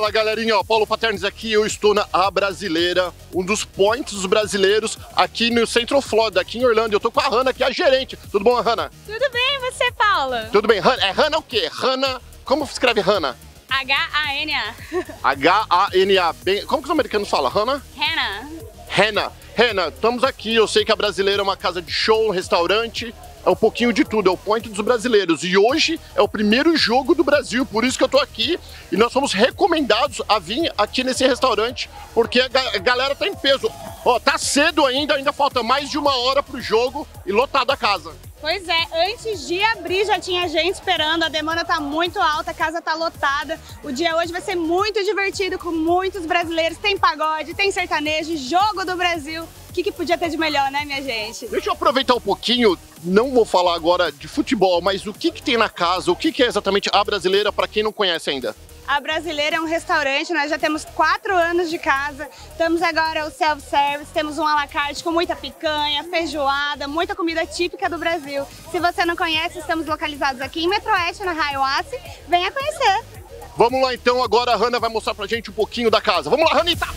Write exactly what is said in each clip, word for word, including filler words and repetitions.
Fala, galerinha, ó, Paulo Paternes aqui, eu estou na A Brasileira, um dos points dos brasileiros aqui no Centro Florida, aqui em Orlando. Eu tô com a Hanna, que é a gerente. Tudo bom, Hanna? Tudo bem, você, Paula? Tudo bem. Han é Hanna o quê? Hanna, como escreve Hanna? H A N A. H A N A. Bem... Como que os americanos falam? Hanna? Hanna. Hanna. Hanna, estamos aqui. Eu sei que a Brasileira é uma casa de show, um restaurante, é um pouquinho de tudo, é o point dos brasileiros. E hoje é o primeiro jogo do Brasil, por isso que eu tô aqui. E nós fomos recomendados a vir aqui nesse restaurante, porque a, ga a galera tá em peso. Ó, tá cedo ainda, ainda falta mais de uma hora pro jogo e lotada a casa. Pois é, antes de abrir já tinha gente esperando, a demanda tá muito alta, a casa tá lotada. O dia hoje vai ser muito divertido com muitos brasileiros, tem pagode, tem sertanejo, jogo do Brasil. O que, que podia ter de melhor, né, minha gente? Deixa eu aproveitar um pouquinho, não vou falar agora de futebol, mas o que, que tem na casa, o que, que é exatamente a Brasileira, para quem não conhece ainda? A Brasileira é um restaurante, nós já temos quatro anos de casa, estamos agora ao self-service, temos um à la carte com muita picanha, feijoada, muita comida típica do Brasil. Se você não conhece, estamos localizados aqui em Metro Oeste, na Hiawassee, venha conhecer. Vamos lá então, agora a Hanna vai mostrar pra gente um pouquinho da casa. Vamos lá, Hanita!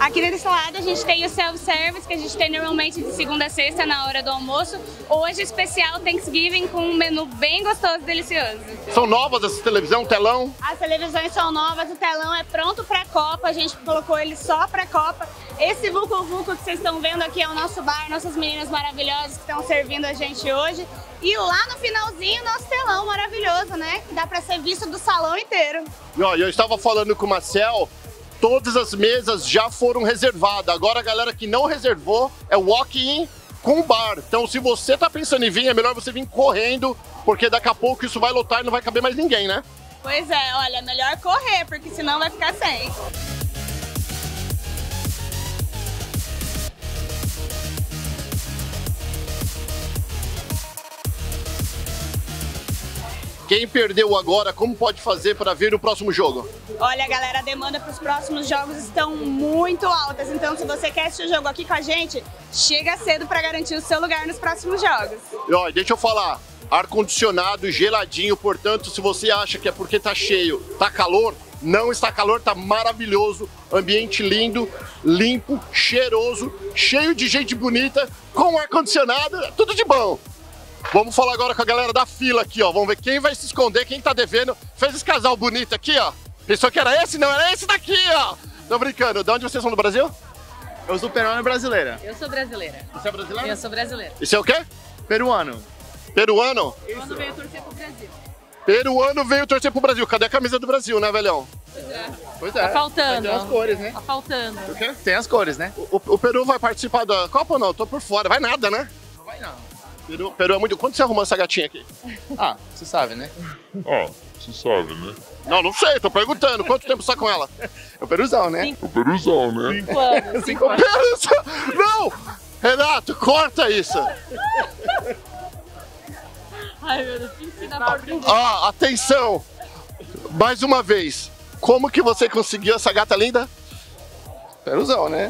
Aqui desse lado a gente tem o self-service, que a gente tem normalmente de segunda a sexta na hora do almoço. Hoje especial Thanksgiving com um menu bem gostoso e delicioso. São novas essas televisões, telão? As televisões são novas, o telão é pronto para a Copa, a gente colocou ele só para a Copa. Esse Vucu Vucu que vocês estão vendo aqui é o nosso bar, nossas meninas maravilhosas que estão servindo a gente hoje. E lá no finalzinho, nosso telão maravilhoso, né? Que dá para ser visto do salão inteiro. Eu, eu estava falando com o Marcel. Todas as mesas já foram reservadas. Agora a galera que não reservou é walk-in com bar. Então se você tá pensando em vir, é melhor você vir correndo, porque daqui a pouco isso vai lotar e não vai caber mais ninguém, né? Pois é, olha, é melhor correr, porque senão vai ficar sem. Quem perdeu agora, como pode fazer para vir o próximo jogo? Olha, galera, a demanda para os próximos jogos estão muito altas. Então, se você quer assistir o jogo aqui com a gente, chega cedo para garantir o seu lugar nos próximos jogos. E, ó, deixa eu falar, ar-condicionado, geladinho. Portanto, se você acha que é porque tá cheio, tá calor, não está calor, tá maravilhoso. Ambiente lindo, limpo, cheiroso, cheio de gente bonita, com ar-condicionado, tudo de bom. Vamos falar agora com a galera da fila aqui, ó. Vamos ver quem vai se esconder, quem tá devendo. Fez esse casal bonito aqui, ó. Pensou que era esse? Não, era esse daqui, ó. Tô brincando. De onde vocês são do Brasil? Eu sou peruano e brasileira. Eu sou brasileira. Você é brasileira? Eu sou brasileira. E você é o quê? Peruano. Peruano? Peruano veio torcer pro Brasil. Peruano veio torcer pro Brasil. Cadê a camisa do Brasil, né, velhão? Pois é. Pois é. Tá faltando. Tem as cores, né? Tá faltando. O quê? Tem as cores, né? O, o Peru vai participar da Copa ou não? Eu tô por fora. Vai nada, né? Não vai não. Peru, Peru é muito... Quando você arrumou essa gatinha aqui? Ah, você sabe, né? Ah, você sabe, né? Não, não sei, tô perguntando. Quanto tempo você tá com ela? É o Peruzão, né? Cinco. O Peruzão, né? Cinco anos. Cinco anos. Peruzão! Não! Renato, corta isso! Ai, meu Deus, tem que ensinar pra aprender. Ah, atenção! Mais uma vez, como que você conseguiu essa gata linda? Peruzão, né?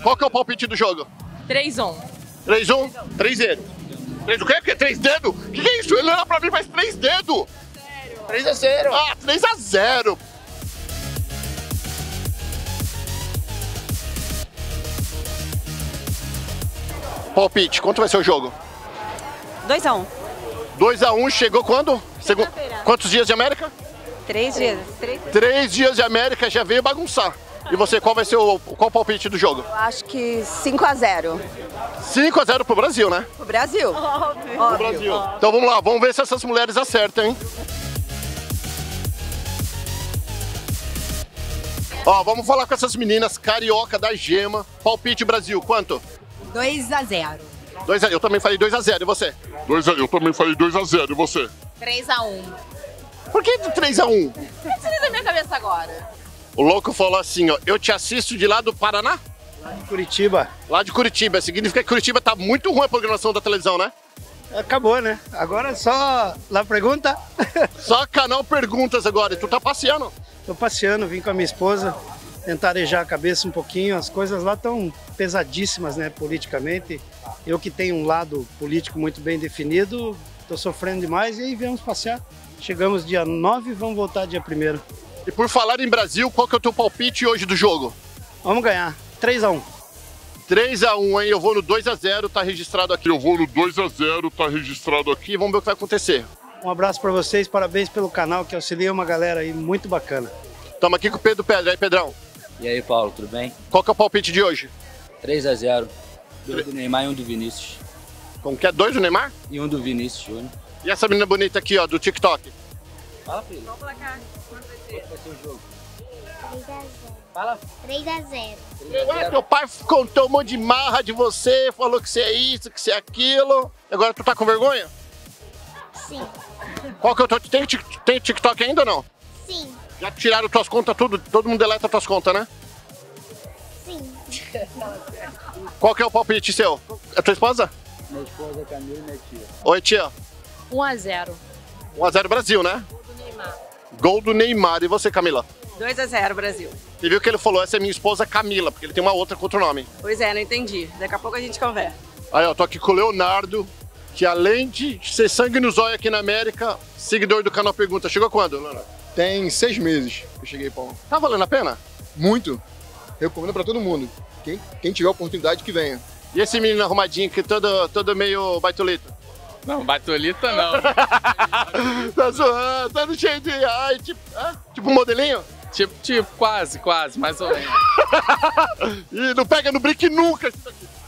Qual que é o palpite do jogo? três a um. três um, três zero. três o quê? Porque três dedos? O que é isso? Ele olha pra mim e faz três dedos! três a zero! Ah, três a zero! Palpite, quanto vai ser o jogo? dois a um. dois a um, chegou quando? Segu... Quantos dias de América? Três dias. Três dias de América, já veio bagunçar. E você, qual vai ser o qual palpite do jogo? Eu acho que cinco a zero. cinco a zero pro Brasil, né? Pro Brasil. Óbvio. Pro Brasil. Óbvio. Então vamos lá, vamos ver se essas mulheres acertam, hein? Ó, vamos falar com essas meninas carioca da Gema. Palpite Brasil, quanto? dois a zero. dois a zero. Eu também falei dois a zero, e você? dois a zero. Eu também falei dois a zero, e você? três a um. Por que três a um? Por que você na minha cabeça agora? O louco falou assim, ó, eu te assisto de lá do Paraná? Lá de Curitiba. Lá de Curitiba, significa que Curitiba tá muito ruim a programação da televisão, né? Acabou, né? Agora só lá pergunta. Só Canal Perguntas agora, e tu tá passeando? Tô passeando, vim com a minha esposa, tentar arejar a cabeça um pouquinho, as coisas lá tão pesadíssimas, né, politicamente. Eu que tenho um lado político muito bem definido, Tô sofrendo demais e aí viemos passear. Chegamos dia nove e vamos voltar dia primeiro. E por falar em Brasil, qual que é o teu palpite hoje do jogo? Vamos ganhar, três a um. três a um, hein? Eu vou no dois a zero, tá registrado aqui. Eu vou no dois a zero, tá registrado aqui. Vamos ver o que vai acontecer. Um abraço pra vocês, parabéns pelo canal que auxilia uma galera aí muito bacana. Tamo aqui com o Pedro Pedro. E aí, Pedrão? E aí, Paulo, tudo bem? Qual que é o palpite de hoje? três a zero. Dois do Neymar e um do Vinícius. Como que é? Dois do Neymar? E um do Vinícius, Júnior. E essa menina bonita aqui, ó, do TikTok? Fala, filho. Qual o placar? Quanto vai ser? Quanto vai ser o jogo? três a zero. Fala. três a zero. Ué, teu pai contou um monte de marra de você, falou que você é isso, que você é aquilo. Agora tu tá com vergonha? Sim. Qual que eu tô? Tem, tem TikTok ainda ou não? Sim. Já tiraram tuas contas tudo? Todo mundo deleta tuas contas, né? Sim. Qual que é o palpite seu? É tua esposa? Minha esposa, Camila e minha tia. Oi, tia. um a zero. um a zero Brasil, né? Gol do Neymar. Gol do Neymar. E você, Camila? dois a zero Brasil. Você viu que ele falou, essa é minha esposa Camila, porque ele tem uma outra com outro nome. Pois é, não entendi. Daqui a pouco a gente conversa. Aí, ó, tô aqui com o Leonardo, que além de ser sangue no zóio aqui na América, seguidor do Canal Pergunta. Chegou quando, Leonardo? Tem seis meses que eu cheguei, Paulo. Tá valendo a pena? Muito. Recomendo pra todo mundo. Quem, quem tiver a oportunidade, que venha. E esse menino arrumadinho que todo, todo meio baitolito? Não, baitolita não. Tá zoando, todo cheio de... Ai, tipo, ah, tipo modelinho? Tipo, tipo, quase, quase, mais ou menos. E não pega no Brick nunca.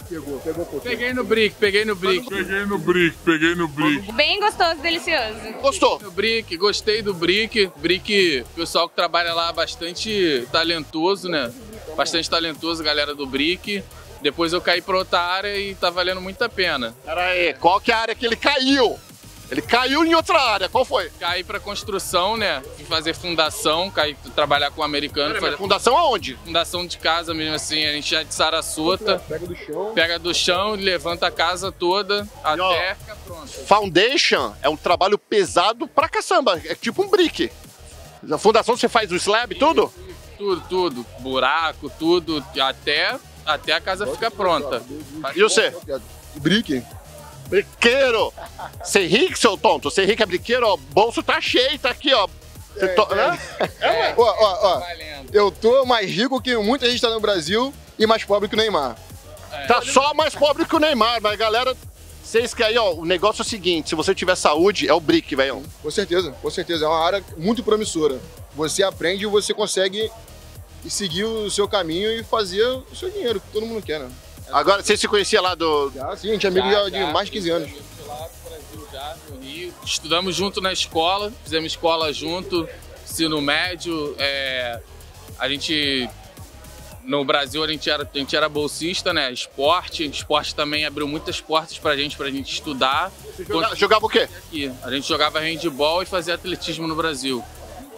Pegou, pegou, pegou. Peguei no Brick, peguei no Brick. Peguei no Brick, peguei no Brick. Bem gostoso, delicioso. Gostou? No Brick, gostei do Brick. Brick, pessoal que trabalha lá bastante talentoso, né? Bastante talentoso, galera do Brick. Depois eu caí pra outra área e tá valendo muito a pena. Pera aí, qual que é a área que ele caiu? Ele caiu em outra área, qual foi? Caí pra construção, né? Fui fazer fundação, caí pra trabalhar com um americano. Pera, fundação aonde? Fundação de casa mesmo, assim, a gente é de Sarasota. Pega do chão. Pega do chão, levanta a casa toda, a terra fica pronta. Foundation é um trabalho pesado pra caçamba, é tipo um brick. Na fundação você faz o slab e tudo? Tudo, tudo. Buraco, tudo, até... Até a casa fica pronta. E você? Brick. Briqueiro. Você é rico, seu tonto? Você é rico, é briqueiro? O bolso tá cheio, tá aqui, ó. Você to... é, é. É, ó, ó, ó. Eu tô mais rico que muita gente tá no Brasil e mais pobre que o Neymar. É. Tá só mais pobre que o Neymar, mas galera, vocês que aí, ó, o negócio é o seguinte, se você tiver saúde, é o brick, velho. Com certeza, com certeza. É uma área muito promissora. Você aprende e você consegue... E seguir o seu caminho e fazer o seu dinheiro, que todo mundo quer, né? Agora, você se conhecia lá do... Já, sim, a gente é amigo já, já, de mais de quinze anos. Lá do Brasil, já, no Rio. Estudamos junto na escola, fizemos escola junto, ensino médio. É... A gente... No Brasil, a gente, era, a gente era bolsista, né? Esporte. Esporte também abriu muitas portas pra gente, pra gente estudar. Você jogava, Quando... jogava o quê? Aqui. A gente jogava handebol e fazia atletismo no Brasil.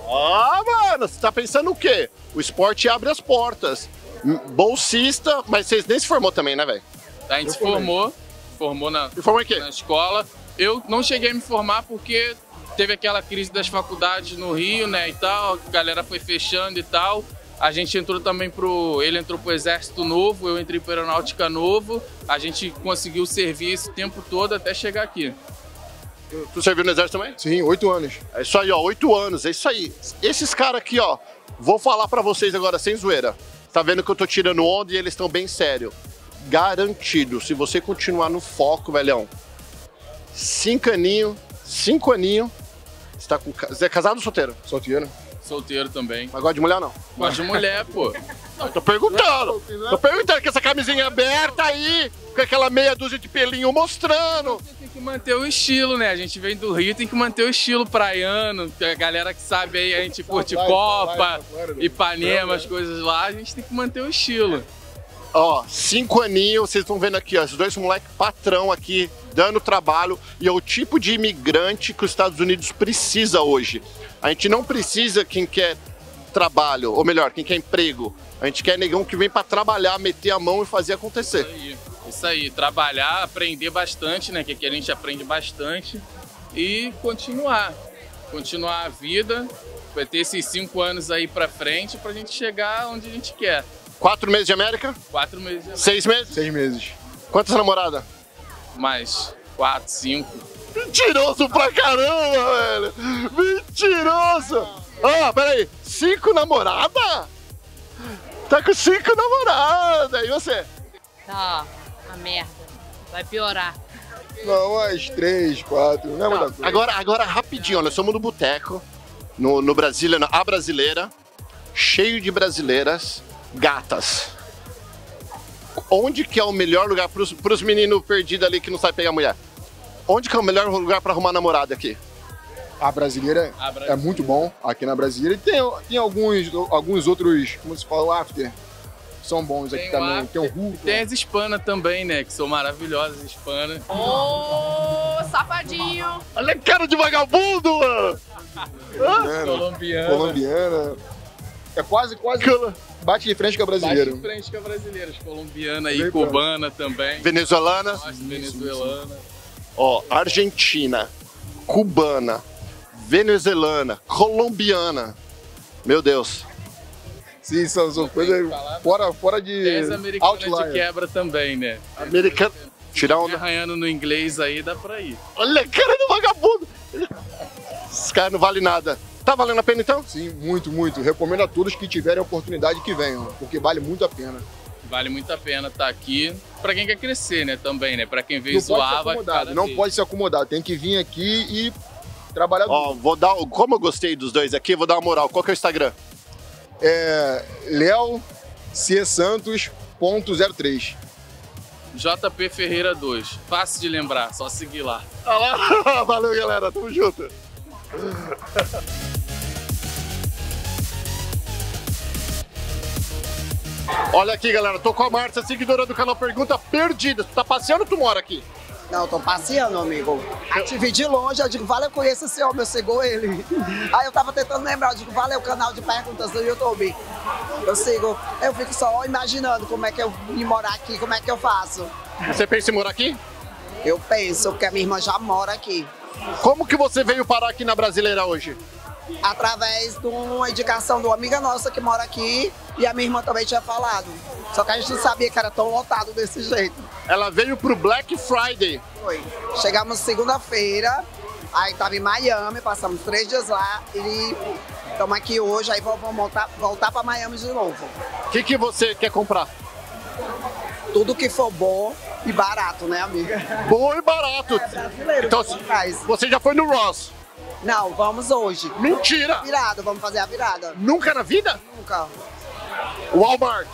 Ah, mano, você tá pensando o quê? O esporte abre as portas. Bolsista, mas vocês nem se formou também, né, velho? A gente se formou, formou na, formou na escola. Eu não cheguei a me formar porque teve aquela crise das faculdades no Rio, né, e tal. A galera foi fechando e tal. A gente entrou também pro... Ele entrou pro Exército Novo, eu entrei pro Aeronáutica Novo. A gente conseguiu servir esse tempo todo até chegar aqui. Tu serviu no exército também? Sim, oito anos. É isso aí, ó, oito anos, é isso aí. Esses caras aqui, ó, vou falar pra vocês agora sem zoeira. Tá vendo que eu tô tirando onda e eles estão bem sério. Garantido, se você continuar no foco, velhão, cinco aninho, cinco aninho, você tá com... Você é casado ou solteiro? Solteiro. Solteiro também. Mas gosta de mulher, não? Gosta de mulher, pô. Não, tô perguntando. Tô perguntando com essa camisinha aberta aí, com aquela meia dúzia de pelinho mostrando. Tem que manter o estilo, né? A gente vem do Rio, tem que manter o estilo praiano. A galera que sabe aí, a gente curte Copa, Ipanema, as coisas lá. A gente tem que manter o estilo. Ó, cinco aninhos, vocês estão vendo aqui, ó. Os dois moleques patrão aqui, dando trabalho. E é o tipo de imigrante que os Estados Unidos precisa hoje. A gente não precisa quem quer trabalho, ou melhor, quem quer emprego. A gente quer negão que vem pra trabalhar, meter a mão e fazer acontecer. Isso aí. Isso aí, trabalhar, aprender bastante, né? Que aqui a gente aprende bastante e continuar, continuar a vida, vai ter esses cinco anos aí pra frente pra gente chegar onde a gente quer. Quatro meses de América? Quatro meses de América. Seis meses? Seis meses. Quantas namoradas? Mais quatro, cinco. Mentiroso pra caramba, velho! Mentiroso! Ah, peraí, cinco namoradas? Tá com cinco namoradas, e você? Tá, a merda. Vai piorar. Não, as três, quatro, não é muita coisa. Agora, agora rapidinho, olha, somos no boteco, no, no Brasília, na, a brasileira, cheio de brasileiras gatas. Onde que é o melhor lugar pros, pros meninos perdidos ali que não sabe pegar mulher? Onde que é o melhor lugar pra arrumar namorada aqui? A brasileira, a brasileira é muito bom aqui na brasileira. E tem, tem alguns, alguns outros, como se fala, after, são bons tem aqui também. After. Tem o Hulk. Tem as hispanas também, né? Que são maravilhosas, hispanas. Ô, oh, safadinho! Olha que cara de vagabundo, mano! Colombiana. Colombiana. Colombiana. É quase, quase... Cala. Bate de frente com a brasileira. Bate de frente com a brasileira. Colombiana e cubana também. Venezuelana. Nossa, isso, venezuelana. Isso. Ó, argentina, cubana, venezuelana, colombiana. Meu Deus. Sim, são, são coisas fora, fora de outlier. De quebra também, né? Americano. Tirar onda. Arranhando no inglês aí, dá pra ir. Olha a cara do vagabundo. Esse cara não vale nada. Tá valendo a pena então? Sim, muito, muito. Recomendo a todos que tiverem a oportunidade que venham, porque vale muito a pena. Vale muito a pena estar aqui. Pra quem quer crescer, né, também, né? Pra quem veio zoar, vai ficar cada vez. Não pode se acomodar, tem que vir aqui e trabalhar. Ó, vou dar, como eu gostei dos dois aqui, vou dar uma moral. Qual que é o Instagram? É leo c santos ponto zero três. J P Ferreira dois. Fácil de lembrar, só seguir lá. Valeu, galera. Tamo junto. Olha aqui, galera, tô com a Márcia, seguidora do canal Pergunta Perdida. Tu tá passeando ou tu mora aqui? Não, tô passeando, amigo. Eu te vi de longe, eu digo, vale, eu conheço esse homem, eu sigo ele. Aí eu tava tentando lembrar, eu digo, vale, é o canal de perguntas do YouTube. Eu sigo, eu fico só imaginando como é que eu vim morar aqui, como é que eu faço. Você pensa em morar aqui? Eu penso, porque a minha irmã já mora aqui. Como que você veio parar aqui na Brasileira hoje? Através de uma indicação de uma amiga nossa que mora aqui e a minha irmã também tinha falado. Só que a gente não sabia que era tão lotado desse jeito. Ela veio pro Black Friday. Foi. Chegamos segunda-feira, aí tava em Miami, passamos três dias lá e estamos aqui hoje, aí vamos voltar, voltar para Miami de novo. O que, que você quer comprar? Tudo que for bom e barato, né, amiga? Bom e barato. É, brasileiro, então, você já foi no Ross? Não, vamos hoje. Mentira! Virada, vamos fazer a virada. Nunca na vida? Nunca. Walmart.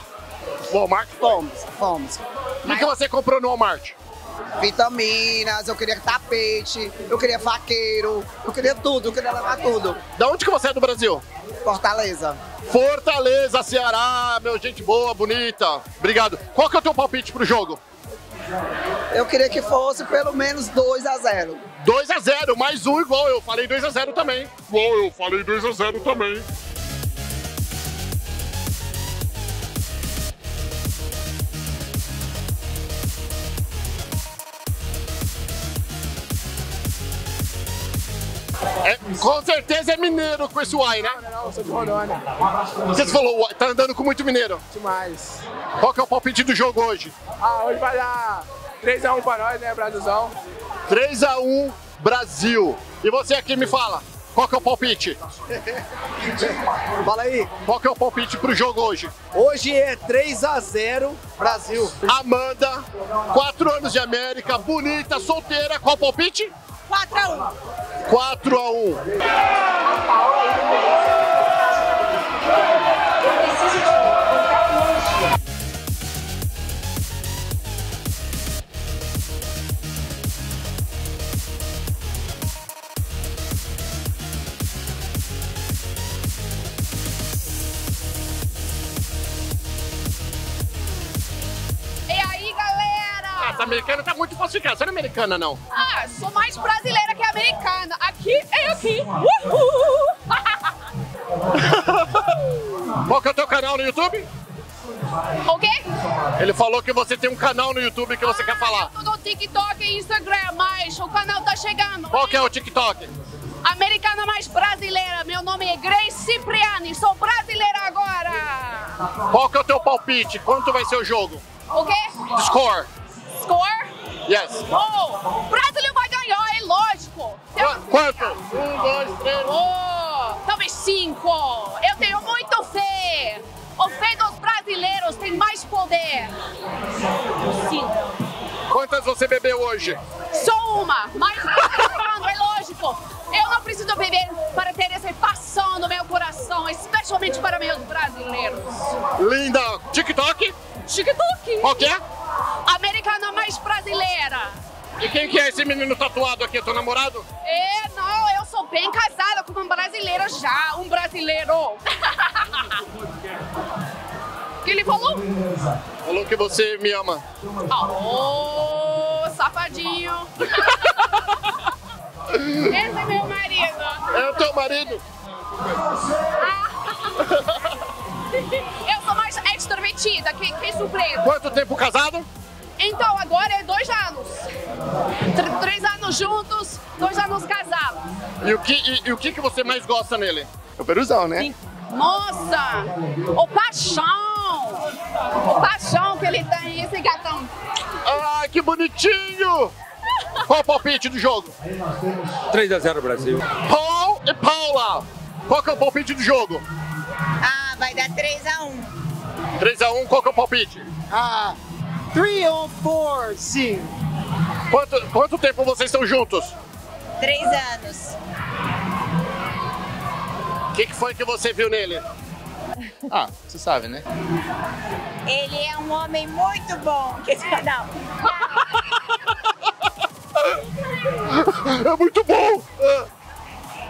Walmart? Fomos, fomos. O Mas... que você comprou no Walmart? Vitaminas, eu queria tapete, eu queria faqueiro, eu queria tudo, eu queria levar tudo. Da onde que você é do Brasil? Fortaleza. Fortaleza, Ceará, meu, gente boa, bonita. Obrigado. Qual que é o teu palpite pro jogo? Eu queria que fosse pelo menos dois a zero. dois a zero, mais um igual eu falei dois a zero também. Igual eu falei dois a zero também. É, com certeza é mineiro com esse uai, né? Não, não, eu sou de Rondônia. Você falou, tá andando com muito mineiro. Demais. Qual que é o palpite do jogo hoje? Ah, hoje vai dar três a um pra nós, né, Brasilzão? três a um, Brasil. E você aqui me fala, qual que é o palpite? Fala aí. Qual que é o palpite pro jogo hoje? Hoje é três a zero, Brasil. Amanda, quatro anos de América, bonita, solteira, qual o palpite? quatro a um. quatro a um. E aí, galera? Essa americana tá muito falsificada. Você não é americana, não? Ah, sou mais brasileira que americana. Aqui e aqui. Uhul! Qual que é o teu canal no YouTube? O quê? Ele falou que você tem um canal no YouTube que você ah, quer falar. Eu tô no TikTok e Instagram, mas o canal tá chegando. Qual que é o TikTok? Americana mais brasileira. Meu nome é Grace Cipriani. Sou brasileira agora. Qual que é o teu palpite? Quanto vai ser o jogo? O quê? Score. Score? Yes. Oh, Brasil vai ganhar. lógico. Quanto? Um, dois, três. Oh, talvez cinco. Eu tenho muito fé. O fé dos brasileiros tem mais poder. Cinco. Quantas você bebeu hoje? Só uma, mas é lógico. Eu não preciso beber para ter essa paixão no meu coração, especialmente para meus brasileiros. Linda! TikTok? TikTok! Qual que é? Americana mais brasileira. E quem que é esse menino tatuado aqui? É teu namorado? É, não, eu sou bem casada com uma brasileira já, um brasileiro. O que ele falou? Falou que você me ama. Oh, safadinho. Esse é meu marido. É o teu marido? Eu sou mais extrovertida, que, que surpresa. Quanto tempo casado? Então, agora é dois anos. Tr três anos juntos, dois anos casados. E o que, e, e o que, que você mais gosta nele? É o peruzão, né? Sim. Nossa, o paixão. O paixão que ele tem, esse gatão. Ah, que bonitinho! Qual é o palpite do jogo? três a zero Brasil. Paul e Paula, qual que é o palpite do jogo? Ah, vai dar três a um. três a um, qual que é o palpite? Ah, três ou quatro, sim. Quanto, quanto tempo vocês estão juntos? três anos. O que, que foi que você viu nele? Ah, você sabe, né? Ele é um homem muito bom, que esse canal. É muito bom!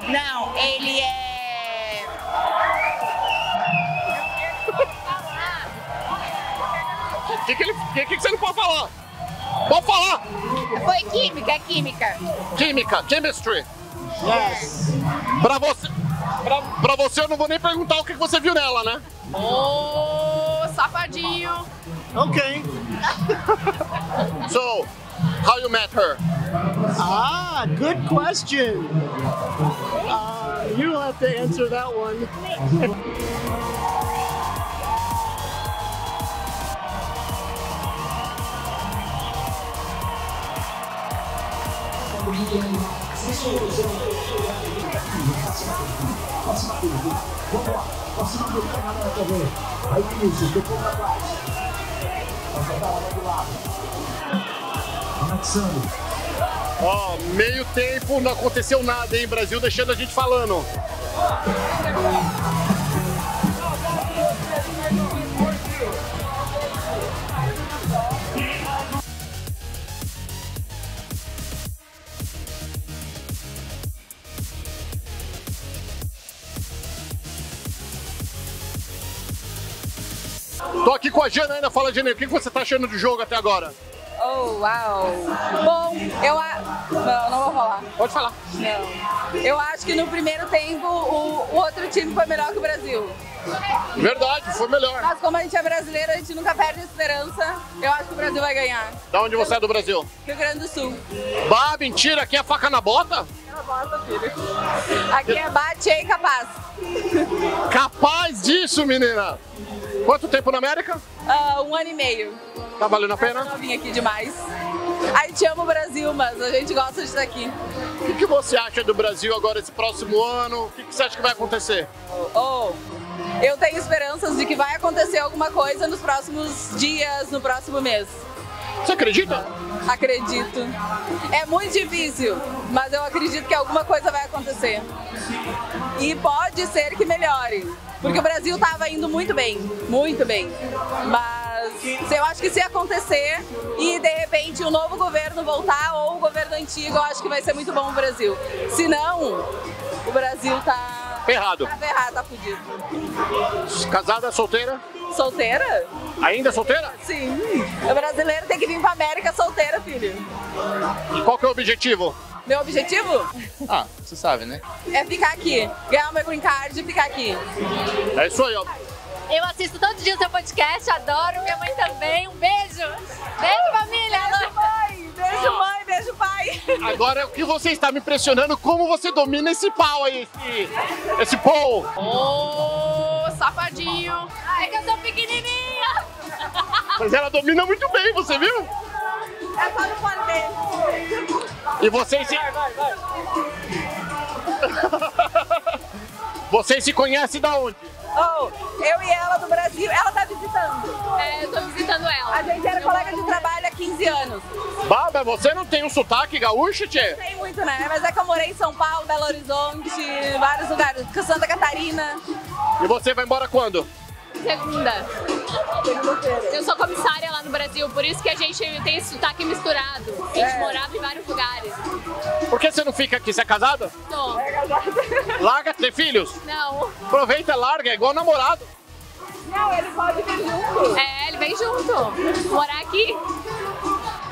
Não, ele é... O que, que, que, que você não pode falar? Pode falar! Foi química, química. Química, chemistry. Yes. Pra você... Pra, pra você, eu não vou nem perguntar o que você viu nela, né? Oh, safadinho. Ok. So, how you met her? Ah, good question. Uh, you'll have to answer that one. Próxima pergunta, vamos lá, próxima pergunta na hora também. Aí Vinícius, depois pra trás. Vai botar lá do lado. Anexando. Ó, meio tempo, não aconteceu nada, hein, Brasil, deixando a gente falando. Tô aqui com a Janaína. Fala, Janaína, o que você tá achando do jogo até agora? Oh, uau! Bom, eu a... Não, não vou falar. Pode falar. Não. Eu acho que no primeiro tempo o, o outro time foi melhor que o Brasil. Verdade, foi melhor. Mas como a gente é brasileiro, a gente nunca perde a esperança. Eu acho que o Brasil vai ganhar. Da onde você é do Brasil? Rio Grande do Sul. Bah, mentira, aqui é faca na bota? Faca na bota, filho. Aqui é bate e capaz. Capaz disso, menina! Quanto tempo na América? Uh, um ano e meio. Tá valendo a pena? Eu vim aqui demais. A gente ama o Brasil, mas a gente gosta de estar aqui. O que, que você acha do Brasil agora esse próximo ano? O que, que você acha que vai acontecer? Oh, oh, eu tenho esperanças de que vai acontecer alguma coisa nos próximos dias, no próximo mês. Você acredita? Acredito. É muito difícil, mas eu acredito que alguma coisa vai acontecer. E pode ser que melhore. Porque o Brasil estava indo muito bem, muito bem. Mas eu acho que se acontecer e de repente um novo governo voltar ou o governo antigo, eu acho que vai ser muito bom o Brasil. Se não, o Brasil tá ferrado. Tá ferrado, tá fudido. Casada, solteira? Solteira? Ainda solteira? Sim. O brasileiro tem que vir pra América solteira, filho. E qual que é o objetivo? Meu objetivo? Ah, você sabe, né? É ficar aqui, ganhar o meu green card e ficar aqui. É isso aí, ó. Eu assisto todo dia o seu podcast, adoro, minha mãe também. Um beijo! Beijo, família! Beijo, mãe! Beijo, mãe! Beijo, pai! Agora, o que você está me impressionando, como você domina esse pau aí, esse, esse pau! Ô, oh, safadinho! É que eu sou pequenininha! Mas ela domina muito bem, você viu? É só no poder. E vocês se... Vai, vai, vai. Vocês se conhecem da onde? Oh, eu e ela do Brasil. Ela tá visitando. É, eu tô visitando ela. A gente era eu colega de trabalho há quinze anos. Baba, você não tem um sotaque gaúcho, tchê? Não tem muito, né? Mas é que eu morei em São Paulo, Belo Horizonte, vários lugares. Santa Catarina. E você vai embora quando? Segunda. Eu sou comissária lá no Brasil, por isso que a gente tem esse sotaque misturado. A gente é. morava em vários lugares. Por que você não fica aqui? Você é casada? Tô. É casada. Larga, ter filhos? Não. Aproveita, larga, é igual namorado. Não, ele pode vir junto. É, ele vem junto. Morar aqui.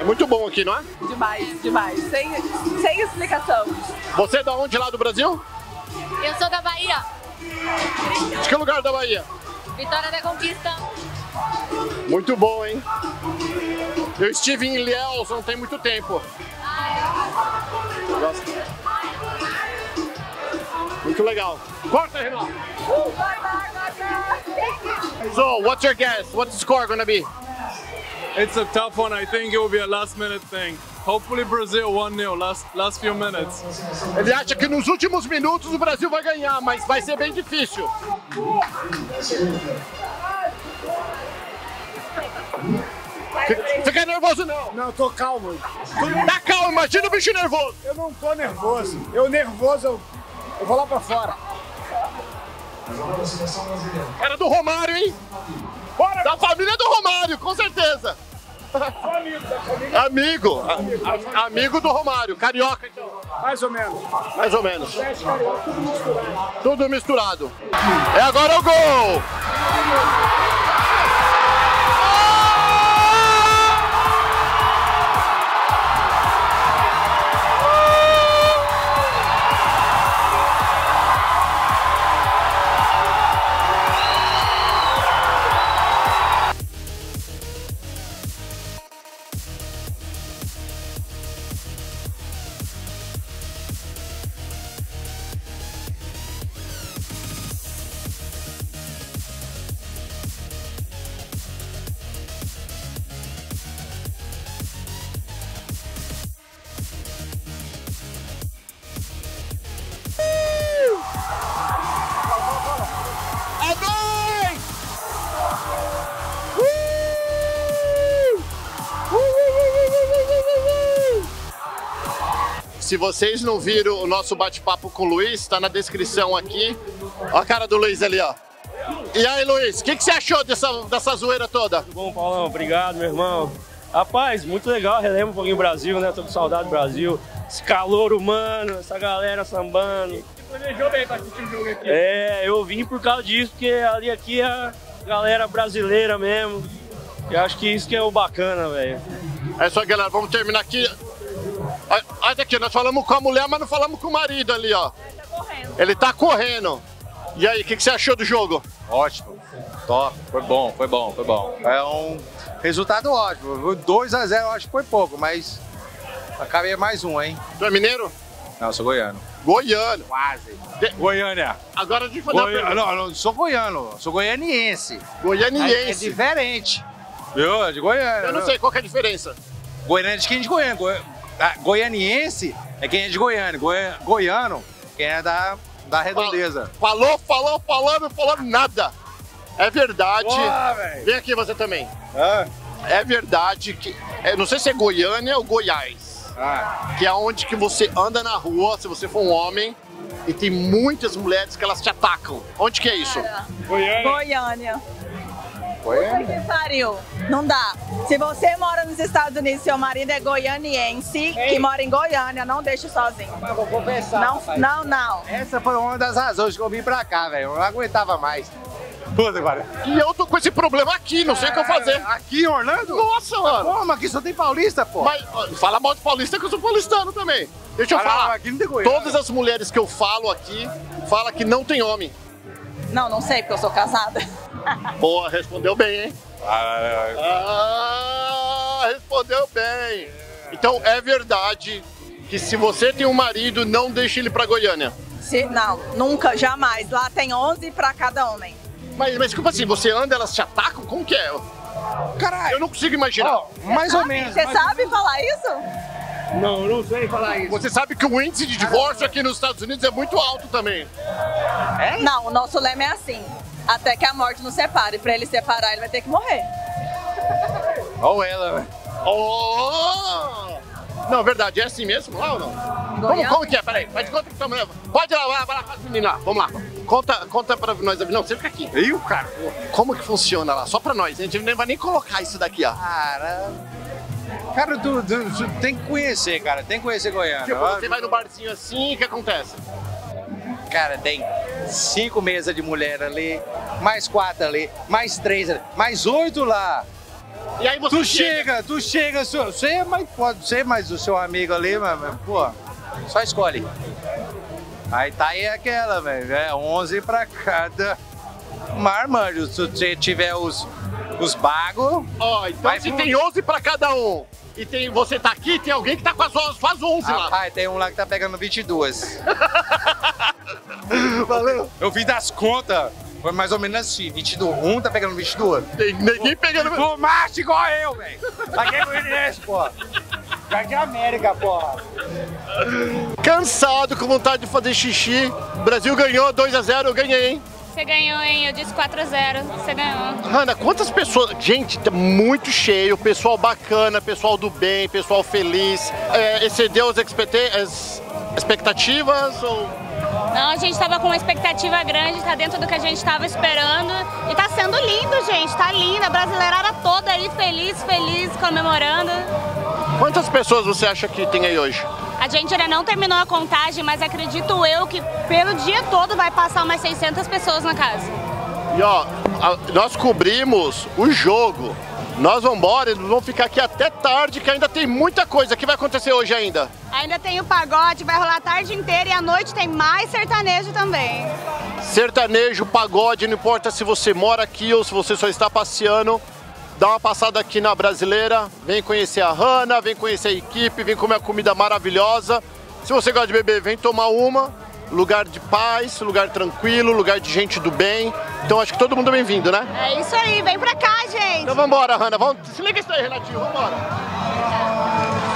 É muito bom aqui, não é? Demais, demais. Sem, sem explicação. Você é de onde lá do Brasil? Eu sou da Bahia. De que lugar da Bahia? Vitória da Conquista. Muito bom, hein? Eu estive em Ilhéus não tem muito tempo. Muito legal. Corta, Renan. So, what's your guess? What's the score gonna be? It's a tough one. I think it will be a last-minute thing. Hopefully Brazil one zero, last, last few minutes. Ele acha que nos últimos minutos o Brasil vai ganhar, mas vai ser bem difícil. Fica nervoso não? Não, tô calmo. Tá calmo, imagina o bicho nervoso. Eu não tô nervoso. Eu nervoso, eu, eu vou lá pra fora. Era do Romário, hein? Bora, da família do Romário, com certeza. Amigo, a, amigo do Romário, carioca então. Mais ou menos. Mais ou menos. Tudo misturado. É agora o gol! Se vocês não viram o nosso bate-papo com o Luiz, tá na descrição aqui. Ó a cara do Luiz ali, ó. E aí, Luiz, o que, que você achou dessa, dessa zoeira toda? Muito bom, Paulão. Obrigado, meu irmão. Rapaz, muito legal. Relembro um pouquinho o Brasil, né? Tô com saudade do Brasil. Esse calor humano, essa galera sambando. Você planejou bem pra assistir o jogo aqui? É, eu vim por causa disso, porque ali aqui é a galera brasileira mesmo. E acho que isso que é o bacana, velho. É isso aí, galera. Vamos terminar aqui. Olha aqui, nós falamos com a mulher, mas não falamos com o marido ali, ó. Ele tá correndo. Ele tá correndo. E aí, o que, que você achou do jogo? Ótimo, top, foi bom, foi bom, foi bom. É um resultado ótimo. dois a zero eu acho que foi pouco, mas acabei mais um, hein? Tu é mineiro? Não, eu sou goiano. Goiano? Quase. De... Goiânia. Agora deixa eu fazer Goi... uma pergunta. Não, eu não sou goiano, sou goianiense. Goianiense. É diferente. Viu? De Goiânia. Eu não, não sei, qual que é a diferença? Goiânia é de quem de Goiânia. Goiânia. Ah, goianiense é quem é de Goiânia, Goi... goiano quem é da, da redondeza. Falou, falou, falou, não falou nada. É verdade. Boa, vem aqui você também. Ah. É verdade que, é, não sei se é Goiânia ou Goiás, ah. que é onde que você anda na rua, se você for um homem, e tem muitas mulheres que elas te atacam. Onde que é isso? Cara, Goiânia. Goiânia. Puta que pariu, não dá. Se você mora nos Estados Unidos, seu marido é goianiense, ei, que mora em Goiânia, não deixa sozinho. Mas vou conversar, não, rapaz. Não, não. Essa foi uma das razões que eu vim pra cá, velho. Eu não aguentava mais. Puta, cara. E eu tô com esse problema aqui, não sei o é, que eu fazer. Aqui, Orlando? Nossa, mas, mano. Como aqui só tem paulista, pô. Mas fala mal de paulista que eu sou paulistano também. Deixa eu Caramba, falar. Aqui não tem Goiânia. Todas as mulheres que eu falo aqui, falam que não tem homem. Não, não sei, porque eu sou casada. Boa, respondeu bem, hein? Ah, respondeu bem. Então é verdade que se você tem um marido, não deixe ele pra Goiânia. Se, não, nunca, jamais. Lá tem onze pra cada homem. Mas, mas desculpa assim, você anda, elas te atacam? Como que é? Caralho. Eu não consigo imaginar. Oh, mais ou menos. Você sabe falar isso? Não, não sei falar isso. Você sabe que o índice de divórcio aqui nos Estados Unidos é muito alto também. É? Não, o nosso lema é assim. Até que a morte nos separe. Pra ele separar, ele vai ter que morrer. Ou ela. Oh! Não, verdade, é assim mesmo lá ou não? Como, como que é? Peraí, faz de conta que estamos... Pode ir lá, vai lá, faz menina lá, vamos lá. Conta, conta pra nós, não, você fica aqui. E o cara? Como que funciona lá? Só pra nós, a gente não vai nem colocar isso daqui, ó. Caramba. Cara, tu, tu, tu tem que conhecer, cara, tem que conhecer Goiânia. Tipo, você vai no barzinho assim, o que acontece? Cara, tem cinco mesas de mulher ali, mais quatro ali, mais três ali, mais oito lá. E aí você tu chega, chega tu chega, você é mais, pode ser mais o seu amigo ali, mas, pô, só escolhe. Aí tá aí aquela, velho, é onze pra cada marmanjo, se você tiver os... Os bagos. Ó, oh, então se pro... tem onze pra cada um. E tem, você tá aqui, tem alguém que tá com as onze, faz onze ah, lá. Ah, tem um lá que tá pegando vinte e duas. Valeu. Eu vi das contas. Foi mais ou menos assim. vinte e dois. Um tá pegando vinte e duas. Tem ninguém pegando. Pô, macho igual eu, velho. Paguei o I N S S, pô. Vai de América, pô. Cansado, com vontade de fazer xixi. O Brasil ganhou dois a zero, eu ganhei, hein? Você ganhou, hein? Eu disse quatro a zero, você ganhou. Hanna, quantas pessoas... Gente, tá muito cheio, pessoal bacana, pessoal do bem, pessoal feliz. É, excedeu as, expect... as expectativas ou... Não, a gente tava com uma expectativa grande, tá dentro do que a gente tava esperando. E tá sendo lindo, gente, tá linda. A brasileirada toda aí feliz, feliz, comemorando. Quantas pessoas você acha que tem aí hoje? A gente ainda não terminou a contagem, mas acredito eu que pelo dia todo vai passar umas seiscentas pessoas na casa. E ó, a, nós cobrimos o jogo. Nós vamos embora, eles vão ficar aqui até tarde, que ainda tem muita coisa. O que vai acontecer hoje ainda? Ainda tem o pagode, vai rolar a tarde inteira e à noite tem mais sertanejo também. Sertanejo, pagode, não importa se você mora aqui ou se você só está passeando. Dá uma passada aqui na Brasileira, vem conhecer a Hanna, vem conhecer a equipe, vem comer a comida maravilhosa. Se você gosta de beber, vem tomar uma. Lugar de paz, lugar tranquilo, lugar de gente do bem. Então acho que todo mundo é bem-vindo, né? É isso aí, vem pra cá, gente. Então vambora, Hanna. Vamos... Se liga isso aí, Renatinho, vambora.